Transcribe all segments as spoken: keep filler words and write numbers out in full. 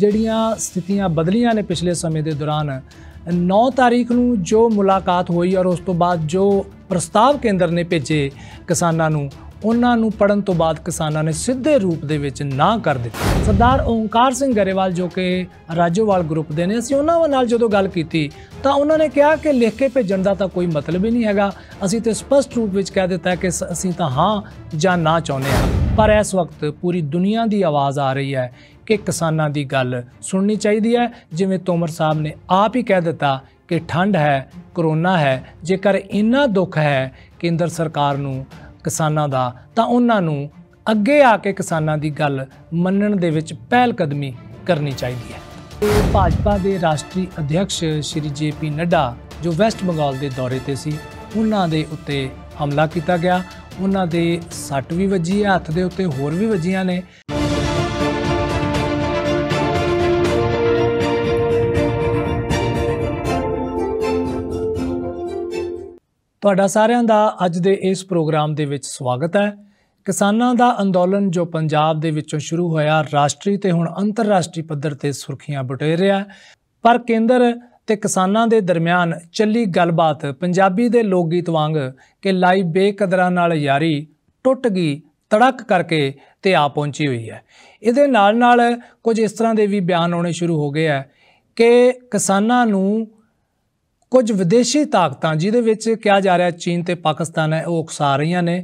जिहड़ियां स्थितियां बदलियां ने पिछले समय के दौरान नौ तारीख नूं जो मुलाकात हुई और उस तो बाद जो प्रस्ताव केंद्र ने भेजे किसानां नूं उन्हां नूं पढ़न तो बाद किसानां ने सीधे रूप दे विच ना कर दित्ता। सरदार ओंकार सिंह गरेवाल जो कि राजोवाल ग्रुप दे ने असीं उन्हां नाल जदों गल कीती तां उन्हां ने कहा कि लिख के भेजण दा तां कोई मतलब ही नहीं हैगा, असीं ते स्पष्ट रूप विच कह दित्ता कि असीं तां हां जां ना चाहुंदे हां। पर इस वक्त पूरी दुनिया की आवाज़ आ रही है कि किसानां दी गल सुननी चाहिदी है। जिवें तोमर साहब ने आप ही कह दित्ता कि ठंड है, करोना है, जेकर इन्ना दुख है केंद्र सरकार नूं किसानां दा तां उन्हां नूं अगे आके किसानां दी गल मन्नण दे विच पहलकदमी करनी चाहिदी है। भाजपा दे राष्ट्रीय अध्यक्ष श्री जे पी नड्डा जो वैस्ट बंगाल दे दौरे ते सी, उन्हां दे उत्ते हमला किया गया। उन्हां दे सट भी वजी है, हत्थ दे उत्ते होर भी वजियां ने। तुहाडा सारिआं दा अज दे इस प्रोग्राम दे विच स्वागत है। किसानां दा अंदोलन जो पंजाब दे विचों शुरू होया राष्ट्रीय ते हुण अंतरराष्ट्रीय पद्धर ते सुर्खियां बटेर रहा है। पर केंद्र ते किसानां दे दरमियान चली गलबात पंजाबी दे लोक गीत वांग के लाई बेकदरां नाल यारी टुट गई तड़क करके ते आ पहुंची हुई है। इहदे नाल नाल कुछ इस तरह के भी बयान आने शुरू हो गए हैं कि किसानां नूं कुछ विदेशी ताकतां जिहदे विच कहा जा रहा है चीन ते पाकिस्तान है वो उकसा रही ने,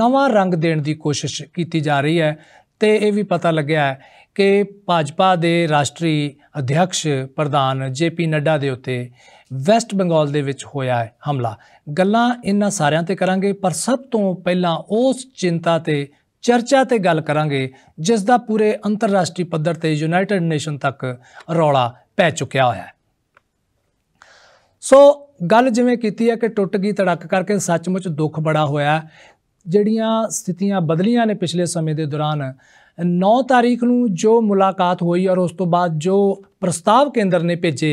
नवा रंग देने की कोशिश की जा रही है। तो यह भी पता लग्या है कि भाजपा दे राष्ट्रीय अध्यक्ष प्रधान जे पी नड्डा दे उत्ते वैस्ट बंगाल दे विच होया है हमला। गल्लां इन्हां सारियां ते करांगे, पर सब तो पहलां उस चिंता ते चर्चा ते गल करांगे जिसका पूरे अंतरराष्ट्रीय पद्धर ते यूनाइटेड नेशन तक रौला पै चुक्या होया है। सो गल जिवें कीती है कि टुट गई तड़क करके सचमुच दुख बड़ा होया। जिहड़ियां स्थितियां बदलियां ने पिछले समय के दौरान नौ तारीख नूं जो मुलाकात हुई और उस तो बाद जो प्रस्ताव केंद्र ने भेजे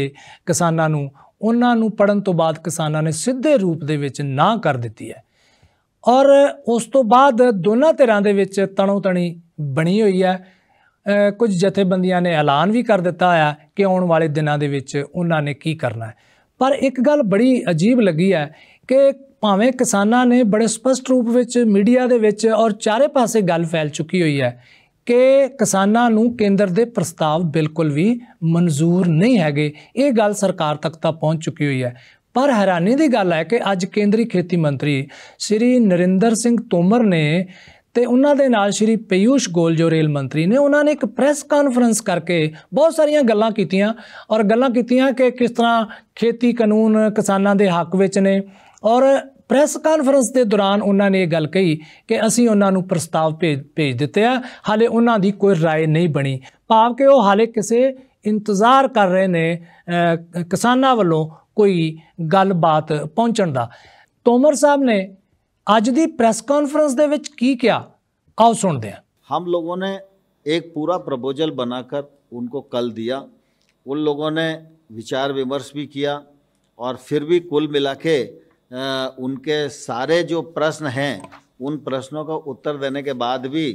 किसानां नूं उन्हां नूं पढ़न तो बाद किसानां ने सीधे रूप दे विच ना कर दित्ती है। और उस तो बाद दोनों धिरां दे विच तणो तणी बनी हुई है। कुछ जथेबंदियां ने ऐलान भी कर दित्ता है कि आउण वाले दिनां दे विच उन्हां ने की करना है। पर एक गल बड़ी अजीब लगी है कि भावें किसानां ने बड़े स्पष्ट रूप विच मीडिया दे विच और चारे पासे गल फैल चुकी हुई है कि किसानां नूं केंद्र दे प्रस्ताव बिल्कुल भी मंजूर नहीं हैगे। ये गल सरकार तक तां पहुँच चुकी हुई है। पर हैरानी दी गल है कि अज केंद्रीय खेती मंत्री श्री नरेंद्र सिंह तोमर ने ते उन्हां दे नाल श्री पीयूष गोयल जो रेल मंत्री ने उन्होंने एक प्रेस कॉन्फ्रेंस करके बहुत सारिया गल्लां कीतियां और गल्लां कीतियां कि किस तरह खेती कानून किसानां दे हक विच ने। और प्रेस कॉन्फ्रेंस के दौरान उन्होंने ये गल कही कि असी उन्होंने प्रस्ताव भेज भेज दिते आ, हाले उन्हों की कोई राय नहीं बनी। भाव कि वो हाले किसी इंतजार कर रहे ने किसानां वालों कोई गलबात पहुँचण दा। तोमर साहब ने आज दी प्रेस कॉन्फ्रेंस दे विच की क्या, आओ सुनते हैं। हम लोगों ने एक पूरा प्रपोजल बनाकर उनको कल दिया, उन लोगों ने विचार विमर्श भी किया और फिर भी कुल मिला के उनके सारे जो प्रश्न हैं उन प्रश्नों का उत्तर देने के बाद भी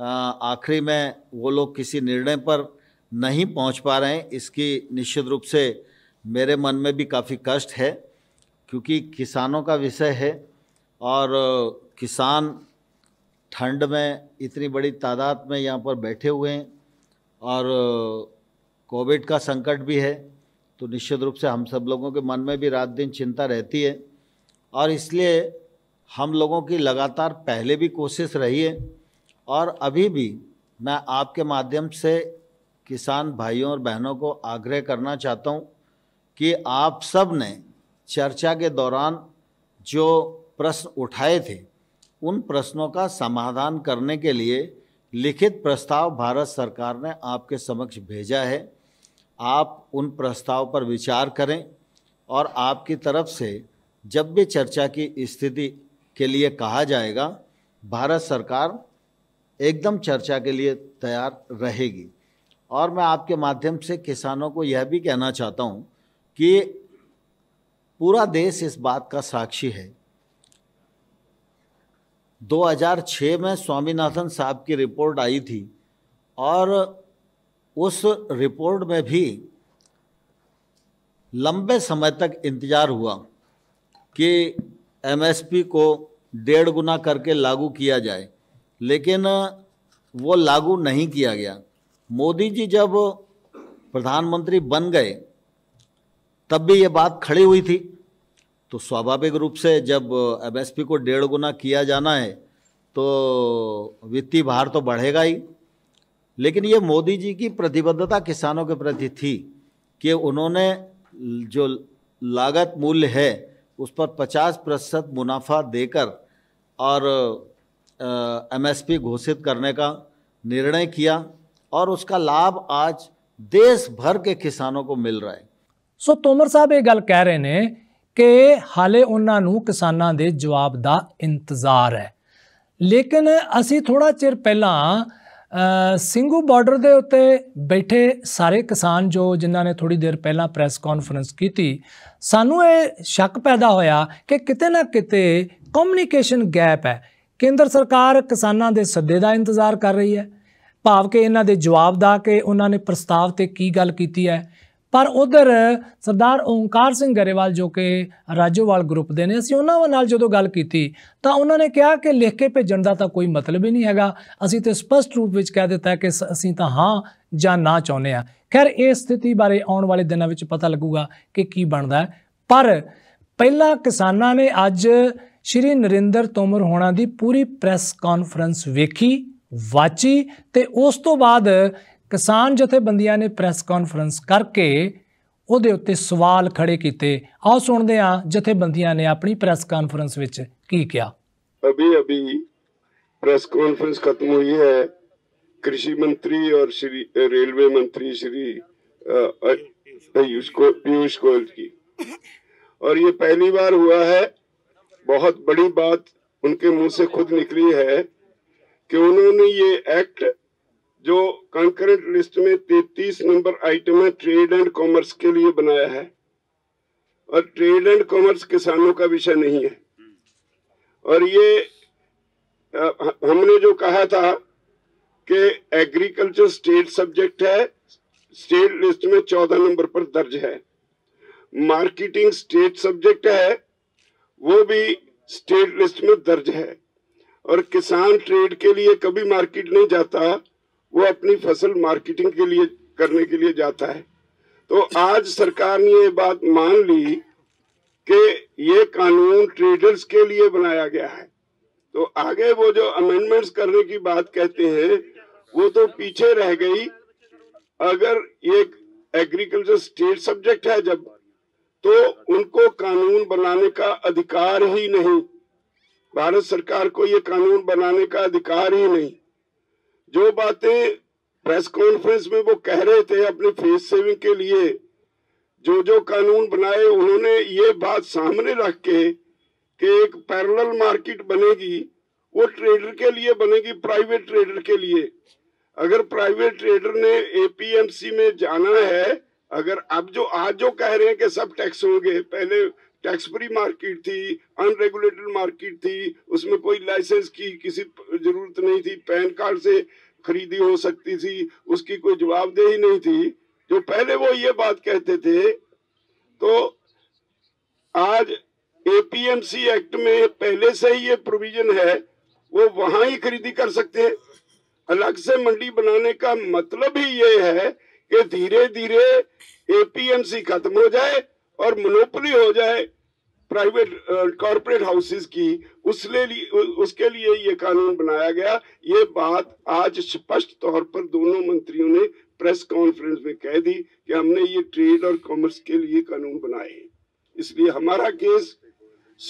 आखिरी में वो लोग किसी निर्णय पर नहीं पहुंच पा रहे हैं। इसकी निश्चित रूप से मेरे मन में भी काफ़ी कष्ट है, क्योंकि किसानों का विषय है और किसान ठंड में इतनी बड़ी तादाद में यहाँ पर बैठे हुए हैं और कोविड का संकट भी है, तो निश्चित रूप से हम सब लोगों के मन में भी रात दिन चिंता रहती है। और इसलिए हम लोगों की लगातार पहले भी कोशिश रही है और अभी भी मैं आपके माध्यम से किसान भाइयों और बहनों को आग्रह करना चाहता हूँ कि आप सब ने चर्चा के दौरान जो प्रश्न उठाए थे उन प्रश्नों का समाधान करने के लिए लिखित प्रस्ताव भारत सरकार ने आपके समक्ष भेजा है। आप उन प्रस्ताव पर विचार करें और आपकी तरफ से जब भी चर्चा की स्थिति के लिए कहा जाएगा भारत सरकार एकदम चर्चा के लिए तैयार रहेगी। और मैं आपके माध्यम से किसानों को यह भी कहना चाहता हूं कि पूरा देश इस बात का साक्षी है। दो हज़ार छः में स्वामीनाथन साहब की रिपोर्ट आई थी और उस रिपोर्ट में भी लंबे समय तक इंतज़ार हुआ कि एमएसपी को डेढ़ गुना करके लागू किया जाए, लेकिन वो लागू नहीं किया गया। मोदी जी जब प्रधानमंत्री बन गए तब भी ये बात खड़ी हुई थी, तो स्वाभाविक रूप से जब एमएसपी को डेढ़ गुना किया जाना है तो वित्तीय भार तो बढ़ेगा ही। लेकिन ये मोदी जी की प्रतिबद्धता किसानों के प्रति थी कि उन्होंने जो लागत मूल्य है उस पर पचास प्रतिशत मुनाफा देकर और एमएसपी घोषित करने का निर्णय किया, और उसका लाभ आज देश भर के किसानों को मिल रहा है। सो तोमर साहब ये गल कह रहे ने कि हाले उन्हां नूं किसानां दे जवाब दा इंतज़ार है, लेकिन असी थोड़ा चिर पहला सिंघू बॉर्डर के उत्ते बैठे सारे किसान जो जिन्हां ने थोड़ी देर पहला प्रैस कॉन्फ्रेंस की, सानू ये शक पैदा होया कि किते ना किते कम्यूनीकेशन गैप है। केंद्र सरकार किसानों के सदे का इंतजार कर रही है, भाव के इन्हां दे जवाब दा के उन्होंने प्रस्ताव ते की गल कीती है, पर उधर सरदार ओंकार सिंह गरेवाल जो कि राजोवाल ग्रुप के ने, असी उन्होंने नाल जो गल की तो उन्होंने कहा कि लिख के भेजण का तो कोई मतलब ही नहीं हैगा, असी तो स्पष्ट रूप में कह दिता है कि असी तो हाँ या ना चाहते हैं। खैर इस स्थिति बारे आने वाले दिनों में पता लगूगा कि की बनता है, पर पहला किसानों ने अज श्री नरेंद्र तोमर होना की पूरी प्रैस कॉन्फ्रेंस वेखी वाची, तो उस तो बाद किसान जथेबंदियां ने प्रैस कॉन्फ्रेंस करके उहदे उत्ते सवाल खड़े किए। आओ सुनते हैं जथेबंदियां ने अपनी प्रेस कॉन्फ्रेंस विच की क्या। अभी अभी प्रेस कॉन्फ्रेंस खत्म हुई है, कृषि मंत्री और श्री रेलवे मंत्री श्री पीयूष गोयल की, और ये पहली बार हुआ है, बहुत बड़ी बात उनके मुंह से खुद निकली है कि उन्होंने ये एक्ट जो कंकरेंट लिस्ट में तैंतीस नंबर आइटम है ट्रेड एंड कॉमर्स के लिए बनाया है, और ट्रेड एंड कॉमर्स किसानों का विषय नहीं है। और ये हमने जो कहा था कि एग्रीकल्चर स्टेट सब्जेक्ट है, स्टेट लिस्ट में चौदह नंबर पर दर्ज है। मार्केटिंग स्टेट सब्जेक्ट है, वो भी स्टेट लिस्ट में दर्ज है, और किसान ट्रेड के लिए कभी मार्केट नहीं जाता, वो अपनी फसल मार्केटिंग के लिए करने के लिए जाता है। तो आज सरकार ने ये बात मान ली कि ये कानून ट्रेडर्स के लिए बनाया गया है। तो आगे वो जो अमेंडमेंट्स करने की बात कहते हैं वो तो पीछे रह गई। अगर ये एग्रीकल्चर स्टेट सब्जेक्ट है जब, तो उनको कानून बनाने का अधिकार ही नहीं, भारत सरकार को ये कानून बनाने का अधिकार ही नहीं। जो बातें प्रेस कॉन्फ्रेंस में वो कह रहे थे अपने फेस सेविंग के लिए, जो जो कानून बनाए, उन्होंने ये बात सामने रख के कि एक पैरेलल मार्केट बनेगी, वो ट्रेडर के लिए बनेगी, प्राइवेट ट्रेडर के लिए। अगर प्राइवेट ट्रेडर ने एपीएमसी में जाना है, अगर अब जो आज जो कह रहे हैं कि सब टैक्स होंगे, पहले टैक्स फ्री मार्केट थी, अनरेगुलेटेड मार्केट थी, उसमें कोई लाइसेंस की किसी जरूरत नहीं थी, पैन कार्ड से खरीदी हो सकती थी, उसकी कोई जवाबदेही नहीं थी, जो पहले वो ये बात कहते थे। तो आज एपीएमसी एक्ट में पहले से ही ये प्रोविजन है, वो वहां ही खरीदी कर सकते हैं। अलग से मंडी बनाने का मतलब ही ये है कि धीरे धीरे एपीएमसी खत्म हो जाए और मोनोपोली हो जाए प्राइवेट कॉर्पोरेट हाउसेस की, उसके उसके लिए ये कानून बनाया गया। ये बात आज स्पष्ट तौर पर दोनों मंत्रियों ने प्रेस कॉन्फ्रेंस में कह दी कि हमने ये ट्रेड और कॉमर्स के लिए कानून बनाए, इसलिए हमारा केस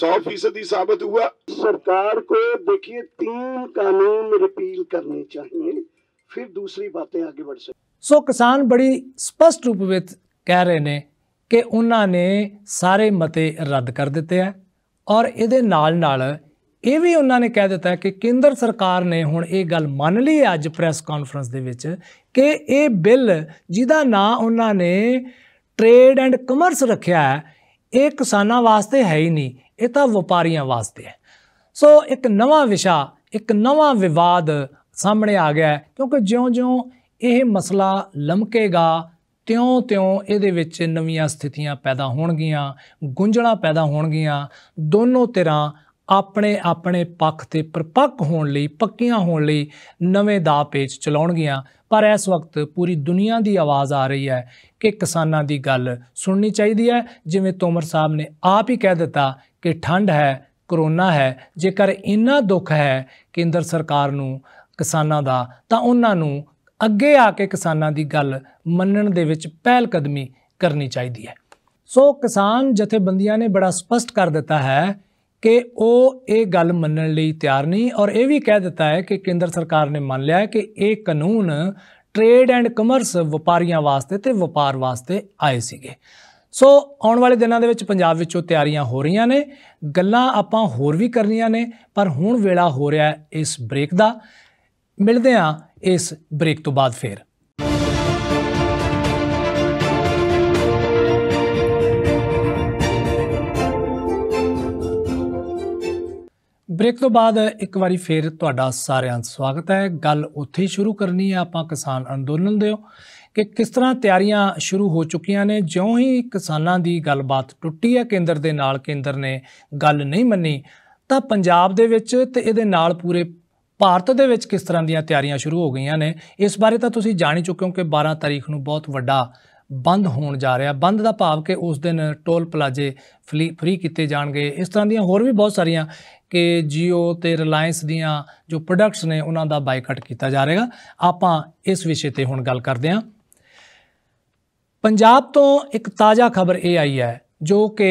सौ फीसदी साबित हुआ। सरकार को देखिए तीन कानून रिपील करने चाहिए, फिर दूसरी बातें आगे बढ़ सकती। सो किसान बड़ी स्पष्ट रूप में कह रहे ने कि उन्होंने सारे मते रद्द कर दिते हैं, और ये नाल नाल ये भी उन्होंने कह दिता है कि केंद्र सरकार ने हुण ये गल मान ली है अज प्रैस कॉन्फ्रेंस दे विच कि ये बिल जिहदा नां उन्होंने ट्रेड एंड कमर्स रखिया है, ये किसानां वास्ते है ही नहीं, ये तो व्यापारियों वास्ते है। सो एक नवा विशा, एक नवा विवाद सामने आ गया है, क्योंकि ज्यों ज्यों ਇਹ ਮਸਲਾ ਲਮਕੇਗਾ त्यों त्यों ਇਹਦੇ ਵਿੱਚ ਨਵੀਆਂ ਸਥਿਤੀਆਂ पैदा ਹੋਣਗੀਆਂ, ਗੁੰਝਲਾਂ पैदा ਹੋਣਗੀਆਂ। ਦੋਨੋਂ ਤਰ੍ਹਾਂ ਆਪਣੇ ਆਪਣੇ ਪੱਖ ਤੇ ਪਰਪੱਕ ਹੋਣ ਲਈ, ਪੱਕੀਆਂ ਹੋਣ ਲਈ ਨਵੇਂ ਦਾਅ ਪੇਚ ਚਲਾਉਣਗੀਆਂ। पर इस वक्त पूरी दुनिया की आवाज़ आ रही है कि किसानों की गल सुननी चाहिए है। जिमें तोमर साहब ने आप ही कह दिता कि ठंड है, करोना है, जेकर इन्ना दुख है केंद्र सरकार नूं किसानों का, तो उन्हां नूं अगे आके किसानों की गल मनण दे विच पहलकदमी करनी चाहिए है। सो किसान जथेबंदियां ने बड़ा स्पष्ट कर दिता है कि वो ये गल मनण लई तैयार नहीं, और ये भी कह दिता है कि केंद्र सरकार ने मान लिया है कि ये कानून ट्रेड एंड कमर्स व्यापारियों वास्ते ते व्यापार वास्ते आए सीगे। सो आने वाले दिनों दे विच पंजाब विचों तैयारियां हो रही ने, गल्लां आपां होर भी करनियां ने, पर हुण वेला हो रहा है इस ब्रेक दा। मिलदे हां इस ब्रेक तो बाद फिर। ब्रेक तो बाद एक बारी फिर तुहाडा सारिआं दा स्वागत है। गल उत्थे शुरू करनी है आपां किसान अंदोलन दे कि किस तरह तैयारियां शुरू हो चुकियां ने। ज्यों ही किसानां दी गलबात टुटी है केंद्र दे नाल, केंद्र ने गल नहीं मन्नी, तां पंजाब दे विच ते इहदे नाल पूरे भारत दे विच किस तरह दीआं तैयारियां शुरू हो गईआं ने, इस बारे तां तुसीं जाणी चुके हो कि बारह तारीख नूं बहुत वड्डा बंद होने जा रहा। बंद का भाव कि उस दिन टोल प्लाजे फ्री फ्री किए जाएंगे। इस तरह दियाँ होर भी बहुत सारिया कि जियो तो रिलायंस दियाँ जो प्रोडक्ट्स ने उन्होंने बायकट किया जा रहेगा। आपां इस विषय पर हुण गल करते हैं। पंजाब तो एक ताज़ा खबर ये आई है जो कि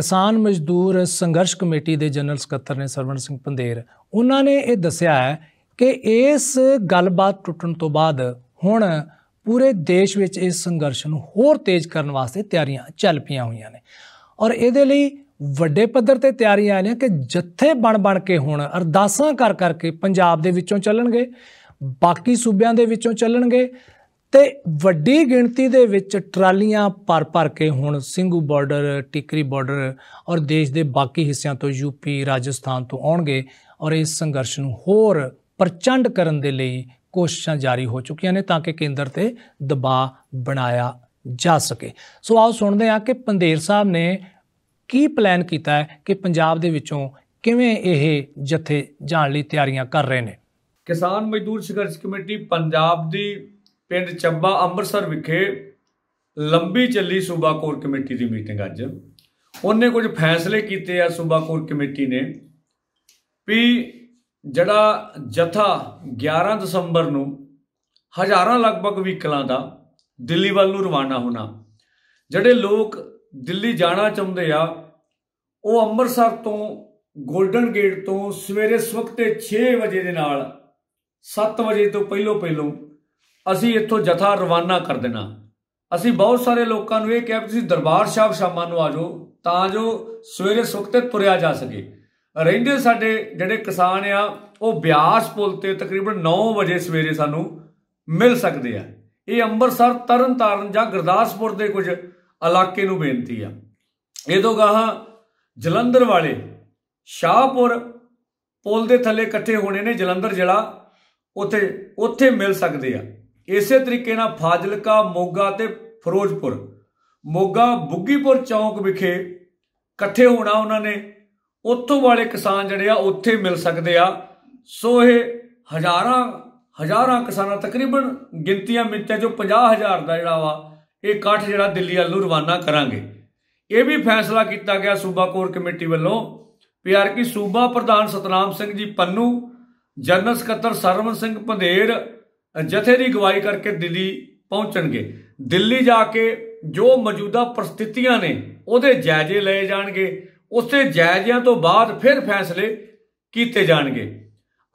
किसान मजदूर संघर्ष कमेटी के जनरल सकत्तर ने सरवण सिंह पंधेर, उन्होंने ये दसिया है कि इस गलबात टुटण तो बाद हुण पूरे देश में इस संघर्ष को होर तेज़ करने वास्ते तैयारियां चल पियां हुईयां ने, और इहदे लई वड्डे पद्धर ते तैयारियां ने कि जत्थे बण बण के हुण अरदासां कर करके पंजाब दे विचों चलणगे, बाकी सूबियां दे विचों चलणगे, ते वड्डी गिणती दे विच ट्रालियां भर भर के हुण सिंघू बॉर्डर, टिकरी बॉर्डर और देश के बाकी हिस्सों तो यूपी, राजस्थान तो आउणगे, और इस संघर्ष को होर प्रचंड करन दे लई कोशिशां जारी हो चुकियां ने ताकि केंद्र ते दबाव बनाया जा सके। सो आओ सुनते हैं कि पंधेर साहब ने की प्लान किया है कि पंजाब दे विचों किवें यह जत्थे जाण लई तैयारियां कर रहे हैं। किसान मजदूर संघर्ष कमेटी पंजाब दी पिंड चंबा अमृतसर विखे लंबी चली सूबा कोर कमेटी की मीटिंग अज उन्हें कुछ फैसले किए। सूबा कोर कमेटी ने भी जड़ा जत्था ग्यारह दसंबर नूं हज़ारां लगभग व्हीकलों का दिल्ली वाल नूं रवाना होना। जड़े लोग दिल्ली जाना चाहते आ वो अमृतसर तो गोल्डन गेट तो सवेरे सवखते छे बजे के नाल सत्त बजे तो पहलों पहलों असी इत्थों जत्था रवाना कर देना। असी बहुत सारे लोगों को यह कहा तुसीं दरबार साहब शामां नूं आ जाओ तां जो सवेरे सवखते तुरिया जा सके। ਰਹਿੰਦੇ ਸਾਡੇ ਜਿਹੜੇ ਕਿਸਾਨ ਆ ਉਹ ਬਿਆਸ ਪੁਲ ਤੇ ਤਕਰੀਬਨ नौ ਵਜੇ ਸਵੇਰੇ ਸਾਨੂੰ ਮਿਲ ਸਕਦੇ ਆ। ਇਹ ਅੰਮ੍ਰਿਤਸਰ, ਤਰਨ ਤਾਰਨ ਜਾਂ ਗੁਰਦਾਸਪੁਰ ਦੇ ਕੁਝ ਇਲਾਕੇ ਨੂੰ ਬੇਨਤੀ ਆ। ਇਹ ਤੋਂ ਗਾਹਾਂ ਜਲੰਧਰ ਵਾਲੇ ਸ਼ਾਹਪੁਰ ਪੁਲ ਦੇ ਥੱਲੇ ਇਕੱਠੇ ਹੋਣੇ ਨੇ, ਜਲੰਧਰ ਜ਼ਿਲ੍ਹਾ ਉੱਥੇ ਉੱਥੇ ਮਿਲ ਸਕਦੇ ਆ। ਇਸੇ ਤਰੀਕੇ ਨਾਲ ਫਾਜ਼ਿਲਕਾ, ਮੋਗਾ ਤੇ ਫਿਰੋਜ਼ਪੁਰ, ਮੋਗਾ ਬੁੱਗੀਪੁਰ ਚੌਂਕ ਵਿਖੇ ਇਕੱਠੇ ਹੋਣਾ ਉਹਨਾਂ ਨੇ। ਉੱਥੋਂ ਵਾਲੇ ਕਿਸਾਨ ਜਿਹੜੇ ਆ ਉੱਥੇ ਮਿਲ ਸਕਦੇ ਆ। ਸੋ ਇਹ ਹਜ਼ਾਰਾਂ ਹਜ਼ਾਰਾਂ ਕਿਸਾਨਾਂ ਤਕਰੀਬਨ ਗਿਣਤੀਆਂ ਮਿੱਤਿਆਂ ਚੋਂ ਪੰਜਾਹ ਹਜ਼ਾਰ ਦਾ ਜਿਹੜਾ ਵਾ ਇਹ ਇਕੱਠ ਜਿਹੜਾ ਦਿੱਲੀ ਵੱਲ ਨੂੰ ਰਵਾਨਾ ਕਰਾਂਗੇ। ਇਹ ਵੀ ਫੈਸਲਾ ਕੀਤਾ ਗਿਆ ਸੂਬਾ ਕੋਰ ਕਮੇਟੀ ਵੱਲੋਂ ਪਿਆਰ ਕੀ ਸੂਬਾ ਪ੍ਰਧਾਨ ਸਤਨਾਮ ਸਿੰਘ ਜੀ ਪੰਨੂ, ਜਨਰਲ ਸਕੱਤਰ ਸਰਵਨ ਸਿੰਘ ਪੰਧੇਰ ਜਥੇ ਦੀ ਅਗਵਾਈ ਕਰਕੇ ਦਿੱਲੀ ਪਹੁੰਚਣਗੇ। ਦਿੱਲੀ ਜਾ ਕੇ ਜੋ ਮੌਜੂਦਾ ਪ੍ਰਸਥਿਤੀਆਂ ਨੇ ਉਹਦੇ ਜਾਇਜ਼ੇ ਲਏ ਜਾਣਗੇ, उससे जायजियां तो बाद फिर फैसले किए जाएंगे।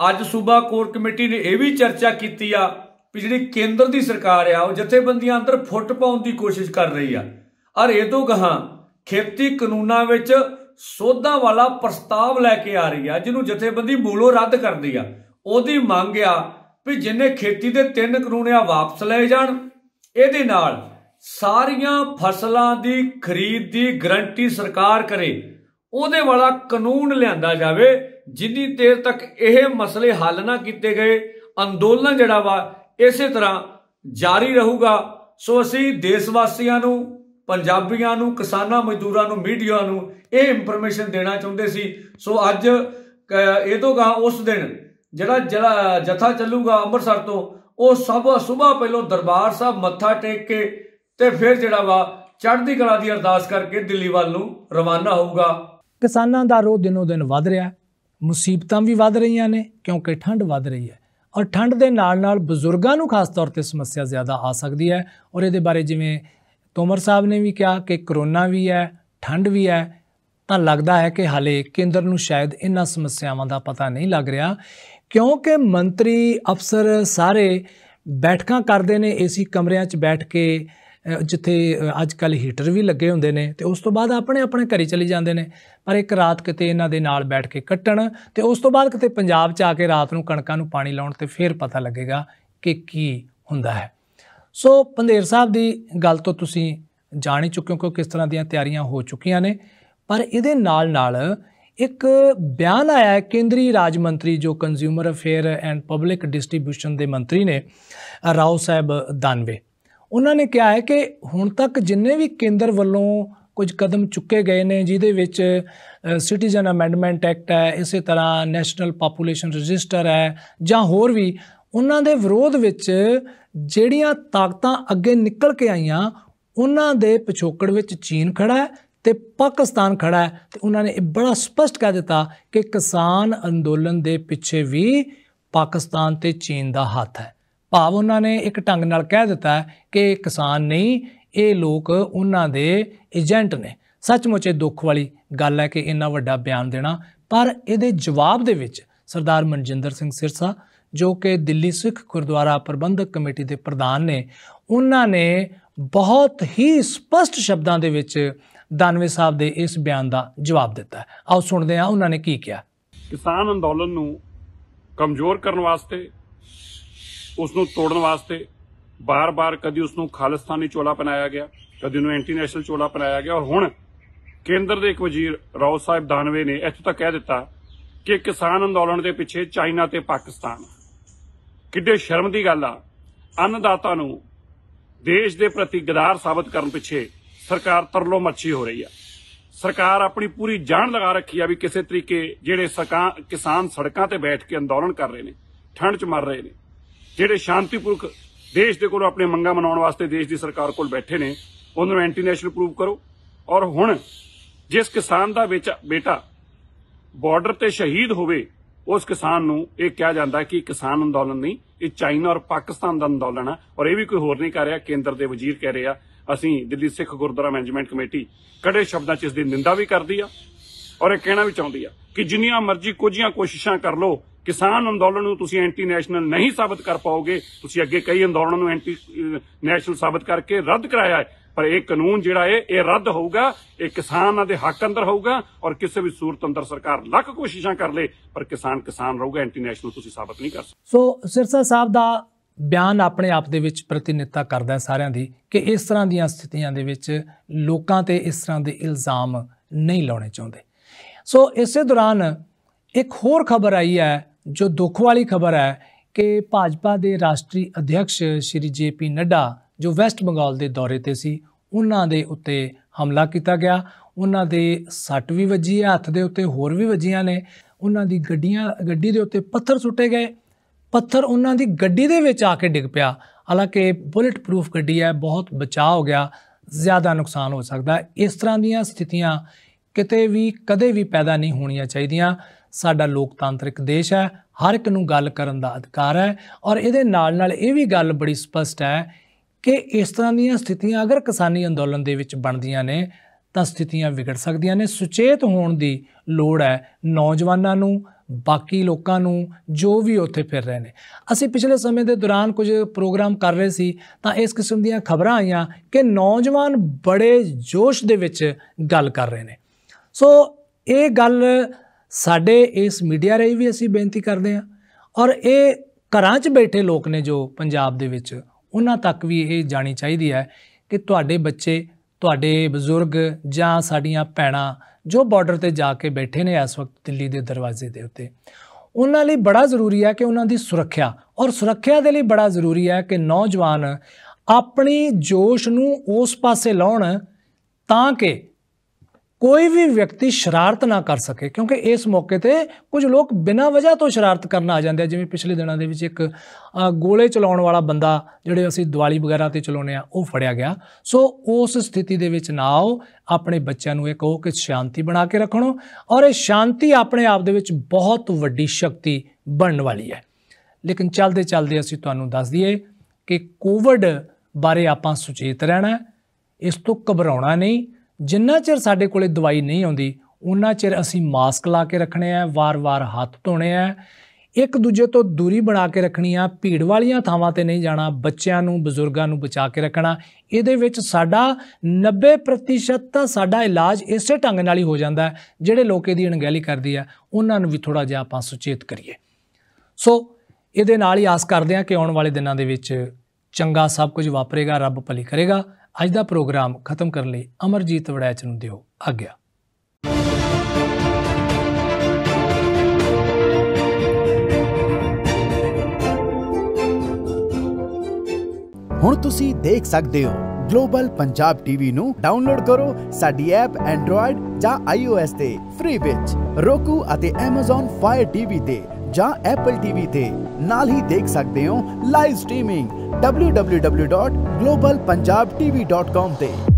अज सूबा कोर कमेटी ने यह भी चर्चा की भी जी केंद्र की सरकार आ जथेबंदियां अंदर फुट पाने की कोशिश कर रही है, और ये तो गह खेती कानूनों में सोधा वाला प्रस्ताव लैके आ रही है जिन्हों जथेबंदी मूलों रद्द कर दी है। उसकी मांग आ भी जिन्हें खेती के तीन कानून आ वापस ले जान, ये सारिया फसलों की खरीद की गारंटी सरकार करे, ਉਹਦੇ ਵਾਲਾ ਕਾਨੂੰਨ ਲਿਆਂਦਾ ਜਾਵੇ। ਜਿੰਨੀ ਦੇਰ ਤੱਕ ਇਹ ਮਸਲੇ ਹੱਲ ਨਾ ਕੀਤੇ ਗਏ ਅੰਦੋਲਨ ਜਿਹੜਾ ਵਾ इसे तरह जारी रहूगा। सो असीं देश वासियां नूं, पंजाबियां नूं, किसानां, मजदूरां नूं, मीडिया नूं ये इंफॉर्मेशन देना चाहुंदे सी। सो अज ये तो गा उस दिन जिहड़ा जिहड़ा जत्था चलूगा अमृतसर तो ਉਹ ਸਭ ਸੁਬਾ ਪਹਿਲੋਂ ਦਰਬਾਰ ਸਾਹਿਬ ਮੱਥਾ ਟੇਕ ਕੇ ਤੇ ਫਿਰ ਜਿਹੜਾ ਵਾ ਚੜ੍ਹਦੀ ਕਲਾ ਦੀ ਅਰਦਾਸ ਕਰਕੇ ਦਿੱਲੀ ਵੱਲ ਨੂੰ ਰਵਾਨਾ ਹੋਊਗਾ। ਕਿਸਾਨਾਂ ਦਾ ਰੋਹ ਦਿਨੋ ਦਿਨ ਵੱਧ ਰਿਹਾ, ਮੁਸੀਬਤਾਂ ਵੀ ਵੱਧ ਰਹੀਆਂ ਨੇ ਕਿਉਂਕਿ ਠੰਡ ਵੱਧ ਰਹੀ ਹੈ ਔਰ ਠੰਡ ਦੇ ਨਾਲ ਨਾਲ ਬਜ਼ੁਰਗਾਂ ਨੂੰ ਖਾਸ ਤੌਰ ਤੇ ਸਮੱਸਿਆ ਜ਼ਿਆਦਾ ਆ ਸਕਦੀ ਹੈ। ਔਰ ਇਹਦੇ ਬਾਰੇ ਜਿਵੇਂ ਤੋਮਰ ਸਾਹਿਬ ਨੇ ਵੀ ਕਿਹਾ ਕਿ ਕਰੋਨਾ ਵੀ ਹੈ, ਠੰਡ ਵੀ ਹੈ, ਤਾਂ ਲੱਗਦਾ ਹੈ ਕਿ ਹਾਲੇ ਕੇਂਦਰ ਨੂੰ ਸ਼ਾਇਦ ਇਹਨਾਂ ਸਮੱਸਿਆਵਾਂ ਦਾ ਪਤਾ नहीं लग रहा, क्योंकि मंत्री अफसर सारे बैठकां करते हैं ए सी कमरियां च बैठ के, जिथे अजकल हीटर भी लगे होंदे ने ते उस तो बाद अपने अपने घरें चली जाते हैं, पर एक रात किते इन्हां दे नाल बैठ के कट्टण ते उस तो बाद किते पंजाब च आके रात नूं कणकां नूं पाणी लाउण ते फिर पता लगेगा कि की हुंदा है। सो पंधेर साहब दी गल तो तुसीं जाण ही चुके हो कि किस तरह दीयां तैयारियां हो चुकियां ने, पर इहदे नाल नाल एक बयान आया है केंद्रीय राज्य मंत्री जो consumer affair and public distribution के मंत्री ने राव साहब दानवे, उन्होंने कहा है कि हुण तक जिन्ने भी केंद्र वालों कुछ कदम चुके गए हैं जिहदे विच सिटीजन अमेंडमेंट एक्ट है, इस तरह नैशनल पापूलेशन रजिस्टर है जां होर भी, उन्हां दे विरोध विच जिहड़ियां ताकतां अगे निकल के आईयां उन्हां दे पिछोकड़ विच चीन खड़ा है ते पाकिस्तान खड़ा है। तो उन्होंने बड़ा स्पष्ट कह दिता कि किसान अंदोलन के पिछे भी पाकिस्तान ते चीन का हाथ है, भाव उन्होंने एक ढंग नाल कह दिता है कि किसान नहीं ये लोग उन्हों के एजेंट ने। सचमुच दुख वाली गल है कि इन्ना वड्डा बयान देना, पर ये जवाब के सरदार मनजिंदर सिंह सिरसा जो कि दिल्ली सिख गुरद्वारा प्रबंधक कमेटी के प्रधान ने, उन्होंने बहुत ही स्पष्ट शब्दों के दानवे साहब के इस बयान का जवाब दिता है। आओ सुनते हैं उन्होंने की किया। किसान अंदोलन नूं कमजोर करने वास्ते, उसनूं तोड़न वास्ते बार बार कदी उसनूं खालिस्तानी चोला पहनाया गया, कदी उसनूं एंटी नैशनल चोला पहनाया गया, और हुण केंद्र दे इक वजीर राव साहब दानवे ने इत्थों तक कह दिता कि किसान अंदोलन दे पिछे चाइना ते पाकिस्तान। किड्डे शर्म दी गल आ, अन्नदाता नूं देश दे प्रति गदार साबित करन पिछे सरकार तरलो मच्छी हो रही है। सरकार अपनी पूरी जान लगा रखी है भी किसी तरीके जेड़े किसान सड़कों पर बैठ के अंदोलन कर रहे हैं, ठंड च मर रहे हैं, जेड़े शांतिपूर्वक देश दे कोल अपने मंगा मनाने वास्ते देश दी सरकार कोल बैठे ने, उन्होंने एंटी नैशनल प्रूव करो। और हुण जिस किसान दा बेटा बॉर्डर ते शहीद होवे, उस किसान नूं यह कहा जाता है कि किसान अंदोलन नहीं, ये चाइना और पाकिस्तान का अंदोलन है, और यह भी कोई होर नहीं कर रहा। केंद्र के वजीर कह रहे हैं, असीं दिल्ली सिख गुरद्वारा मैनेजमेंट कमेटी कड़े शब्दां च इसकी निंदा भी करती है और यह कहना भी चाहती है कि जिन्नियां मर्जी कुझियां कोशिशां कर लो, किसान अंदोलन नूं तुसीं एंटी नैशनल नहीं साबित कर पाओगे। तुसीं अगे कई अंदोलन नूं एंटी नैशनल साबित करके रद्द कराया है, पर यह कानून जिहड़ा है यह रद्द होगा, यह किसान दे हक अंदर होगा, और किसी भी सूरत अंदर सरकार लख कोशिशां कर ले पर किसान किसान रहूगा, एंटी नैशनल तुसीं साबित नहीं कर सकदे। सो सिरसा साहब दा बयान अपने आप दे विच प्रतिनिधिता करता है सारिਆਂ ਦੀ कि इस तर੍ਹਾਂ ਦੀਆਂ ਸਥਿਤੀਆਂ ਦੇ ਵਿੱਚ ਲੋਕਾਂ ਤੇ इस तरह के इल्ज़ाम नहीं ਲਾਉਣੇ ਚਾਹੁੰਦੇ। सो इस दौरान एक होर खबर आई है जो दुख वाली खबर है कि भाजपा के राष्ट्रीय अध्यक्ष श्री जे पी नड्डा जो वैस्ट बंगाल के दौरे पर सी, उन्हां दे उत्ते हमला किया गया। उन्हां दे सट भी वजी है, हत्थ दे उत्ते होर भी वजिया ने, उन्हां दी गड्डियां गड्डी दे उत्ते पत्थर सुटे गए, पत्थर उन्हां दी गड्डी दे विच आके डिग पिया। हालांकि बुलेट प्रूफ गड्डी है, बहुत बचाव हो गया, ज़्यादा नुकसान हो सकता। इस तरह दीयां स्थितियां किते भी कदे भी पैदा नहीं होनियां चाहिदियां। साडा लोकतांत्रिक देश है, हर एक नूं गल करन दा अधिकार है, और इहदे नाल नाल इह वी गल बड़ी स्पष्ट है कि इस तरह दीयां स्थितियां अगर किसानी अंदोलन दे विच बनदियां ने तां स्थितियां विगड़ सकदियां ने। सुचेत होण दी लोड़ है नौजवानां नूं, बाकी लोगों नूं जो भी उत्थे फिर रहे हैं। असी पिछले समय के दौरान कुछ प्रोग्राम कर रहे सी तां इस किस्म दीयां खबरां आईयां कि नौजवान बड़े जोश दे विच गल कर रहे हैं। सो ये गल साडे इस मीडिया राहीं भी असी बेनती करते हैं, और ये घरां च बैठे लोग ने जो पंजाब दे विच, उन्हां तक भी ये जानी चाहीदी है कि तुहाडे बच्चे, तुहाडे बजुर्ग जां साडीयां भैणां जो बॉर्डर पर जाके बैठे ने इस वक्त दिल्ली के दरवाजे के उत्ते, उन्हां लई बड़ा जरूरी है कि उन्हां दी सुरक्षा और सुरक्षा के लिए बड़ा जरूरी है कि नौजवान अपने जोश नूं उस पासे लाउण तां कि कोई भी व्यक्ति शरारत ना कर सके, क्योंकि इस मौके पर कुछ लोग बिना वजह तो शरारत करना आ जाते हैं। जिवें पिछले दिनों के एक गोले चलाने वाला बंदा जिहड़े असीं दिवाली वगैरह ते चलाने वो फड़िया गया। सो उस स्थिति दे विच ना आओ, अपने बच्चों को यह कहो कि शांति बना के रखो, और शांति अपने आप दे विच बहुत वड्डी शक्ति बनने वाली है। लेकिन चलते चलते असीं तुहानूं दस दईए कि कोविड बारे आपां सुचेत रहना, इस तो घबराउणा नहीं। जिन्ना चिर साढ़े कोले दवाई नहीं आती उन्ना चिर असी मास्क ला के रखने हैं, वार वार हाथ धोने हैं, एक दूजे तो दूरी बना के रखनी है, भीड़ वाली थावां ते नहीं जाना, बच्चों नूं बजुर्गों नूं बचा के रखना। इहदे विच साडा नब्बे प्रतिशत तां साडा इलाज इसे ढंग नाल ही हो जाता है। जिहड़े लोग इहदी अणगहिली करदी है उन्हां नूं भी थोड़ा जिहा आपां सुचेत करिए। सो इहदे नाल ही आस करदे हां कि आउण वाले दिनां दे विच चंगा सब कुछ वापरेगा, रब भली करेगा। अज का प्रोग्राम खत्म करने लिए अमरजीत वड़ैच नूं दिओ आग्या। हुण तुसी देख सकते हो ग्लोबल पंजाब टीवी नूं डाउनलोड करो साडी ऐप एंड्रॉयड या आईओएस ते फ्री विच roku अते Amazon Fire T V ते या Apple T V ते नाल ही देख सकते हो live streaming W W W dot global Punjab T V dot com पे।